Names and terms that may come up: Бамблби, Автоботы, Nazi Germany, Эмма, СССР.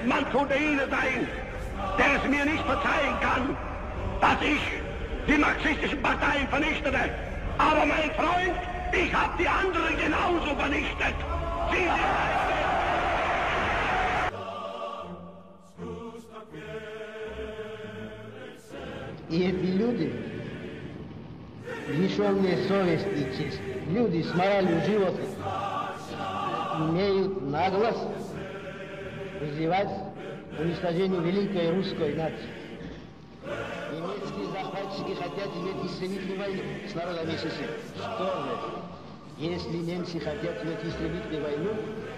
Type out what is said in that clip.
wird Mann von der Ine sein, der es mir nicht verzeihen kann, dass ich die marxistischen Parteien vernichtete. Aber mein Freund, ich habe die anderen genauso vernichtet. Sie sind... И эти люди, лишенные совести и чести, люди с моралью животы, имеют наглость призывать к уничтожению великой русской нации. Немецкие захватчики хотят иметь истребительную войну с народом СССР. Что же, если немцы хотят иметь истребительную войну,